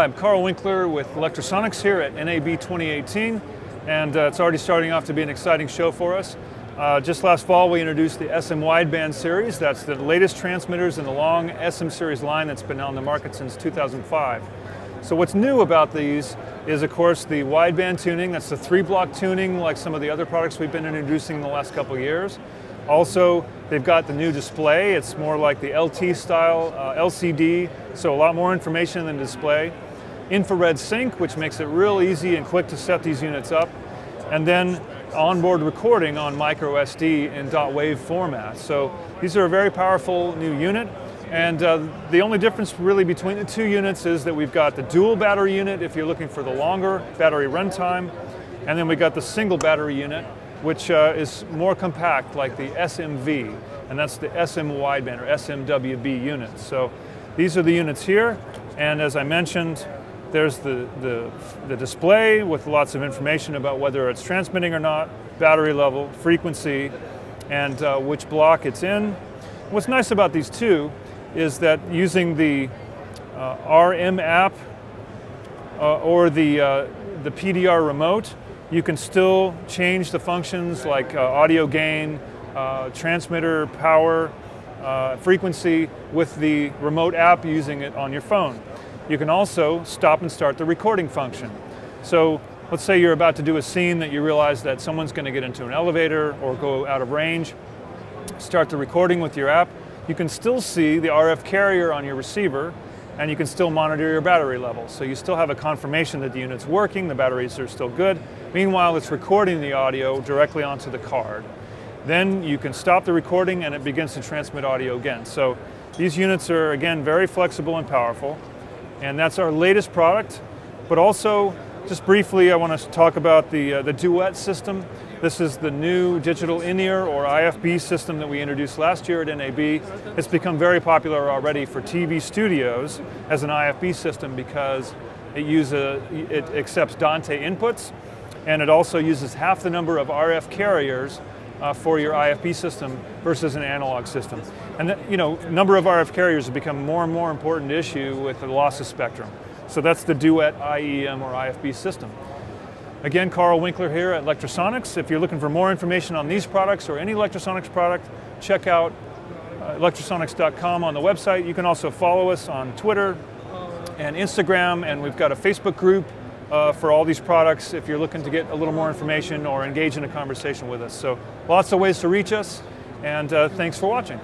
I'm Karl Winkler with Lectrosonics here at NAB 2018, and it's already starting off to be an exciting show for us. Just last fall we introduced the SM Wideband Series. That's the latest transmitters in the long SM Series line that's been on the market since 2005. So what's new about these is, of course, the wideband tuning. That's the 3-block tuning like some of the other products we've been introducing in the last couple of years. Also, they've got the new display. It's more like the LT style LCD, so a lot more information than display. Infrared sync, which makes it real easy and quick to set these units up. And then onboard recording on micro SD in dot wave format. So these are a very powerful new unit. And the only difference really between the two units is that we've got the dual battery unit if you're looking for the longer battery runtime. And then we've got the single battery unit, which is more compact, like the SMV, and that's the SM wideband or SMWB unit. So these are the units here, and as I mentioned, there's the display with lots of information about whether it's transmitting or not, battery level, frequency, and which block it's in. What's nice about these two is that using the RM app or the PDR remote, you can still change the functions like audio gain, transmitter power, frequency with the remote app using it on your phone. You can also stop and start the recording function. So let's say you're about to do a scene that you realize that someone's going to get into an elevator or go out of range. Start the recording with your app. You can still see the RF carrier on your receiver, and you can still monitor your battery level. So you still have a confirmation that the unit's working, the batteries are still good. Meanwhile, it's recording the audio directly onto the card. Then you can stop the recording and it begins to transmit audio again. So these units are, again, very flexible and powerful. And that's our latest product. But also, just briefly, I want to talk about the Duet system. This is the new digital in-ear or IFB system that we introduced last year at NAB. It's become very popular already for TV studios as an IFB system because it accepts Dante inputs, and it also uses half the number of RF carriers for your IFB system versus an analog system. And you know, number of RF carriers have become more and more important issue with the loss of spectrum. So that's the Duet IEM or IFB system. Again, Karl Winkler here at Lectrosonics. If you're looking for more information on these products or any Lectrosonics product, check out Lectrosonics.com on the website. You can also follow us on Twitter and Instagram, and we've got a Facebook group for all these products if you're looking to get a little more information or engage in a conversation with us. So lots of ways to reach us, and thanks for watching.